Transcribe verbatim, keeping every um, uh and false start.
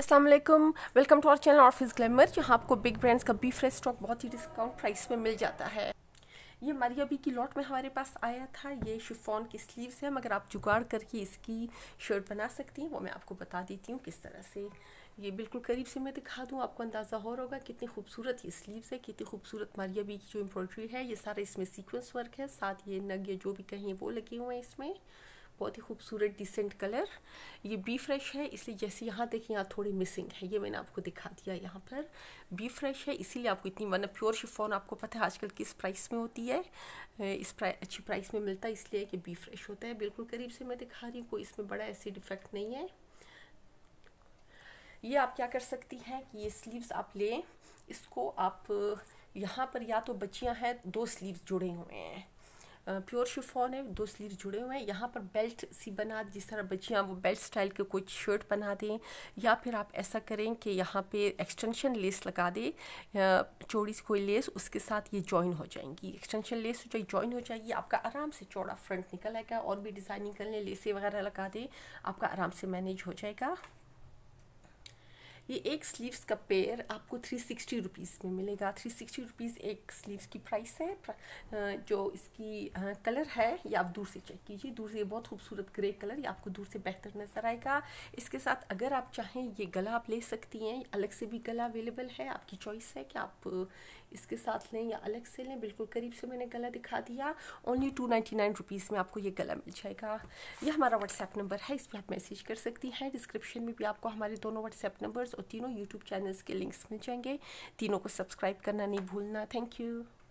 अस्सलाम वालेकुम, welcome to our channel office glamour, जहाँ आपको बिग ब्रांड्स का बी फ्रेश स्टॉक बहुत ही डिस्काउंट प्राइस में मिल जाता है। ये मारिया बी की लॉट में हमारे पास आया था। ये शिफॉन की स्लीव्स है, मगर आप जुगाड़ करके इसकी शर्ट बना सकती हैं, वो मैं आपको बता देती हूँ किस तरह से। ये बिल्कुल करीब से मैं दिखा दूँ, आपको अंदाज़ा हो रहा होगा कितनी खूबसूरत ये स्लीव्स है, कितनी खूबसूरत मारिया बी की जो एम्ब्रॉयड्री है। ये सारा इसमें सीक्वेंस वर्क है, साथ ये नग या जो भी कहीं वो लगे हुए हैं इसमें। बहुत ही खूबसूरत डिसेंट कलर। ये बी फ्रेश है, इसलिए जैसे यहाँ देखिए यहाँ थोड़ी मिसिंग है, ये मैंने आपको दिखा दिया। यहाँ पर बी फ्रेश है इसीलिए आपको इतनी, वरना प्योर शिफॉन आपको पता है आजकल किस प्राइस में होती है, इस प्राइस अच्छी प्राइस में मिलता है इसलिए कि बी फ्रेश होता है। बिल्कुल करीब से मैं दिखा रही हूँ, कोई इसमें बड़ा ऐसे डिफेक्ट नहीं है। ये आप क्या कर सकती हैं कि ये स्लीव्स आप लें, इसको आप यहाँ पर, या तो बच्चियाँ हैं दो स्लीव्स जुड़े हुए हैं, प्योर शिफॉन है, दो स्लीव्स जुड़े हुए हैं, यहाँ पर बेल्ट सी बना, जिस तरह बच्चियाँ वो बेल्ट स्टाइल के कोई शर्ट बना दें, या फिर आप ऐसा करें कि यहाँ पे एक्सटेंशन लेस लगा दें, चौड़ी सी कोई लेस, उसके साथ ये जॉइन हो जाएंगी। एक्सटेंशन लेस जो जॉइन हो जाएगी, आपका आराम से चौड़ा फ्रंट निकल आएगा। और भी डिज़ाइनिंग कर लें, लेसें वगैरह लगा दें, आपका आराम से मैनेज हो जाएगा। ये एक स्लीव्स का पेयर आपको थ्री सिक्सटी रुपीज़ में मिलेगा। थ्री सिक्सटी रुपीज़ एक स्लीव्स की प्राइस है। जो इसकी कलर है ये आप दूर से चेक कीजिए, दूर से ये बहुत खूबसूरत ग्रे कलर, ये आपको दूर से बेहतर नज़र आएगा। इसके साथ अगर आप चाहें ये गला आप ले सकती हैं, अलग से भी गला अवेलेबल है, आपकी चॉइस है कि आप इसके साथ लें या अलग से लें। बिल्कुल करीब से मैंने गला दिखा दिया। Only two ninety nine rupees में आपको ये गला मिल जाएगा। ये हमारा व्हाट्सएप नंबर है, इस पर आप मैसेज कर सकती हैं। डिस्क्रिप्शन में भी आपको हमारे दोनों व्हाट्सएप नंबर्स और तीनों यूट्यूब चैनल्स के लिंक्स मिल जाएंगे। तीनों को सब्सक्राइब करना नहीं भूलना। Thank you.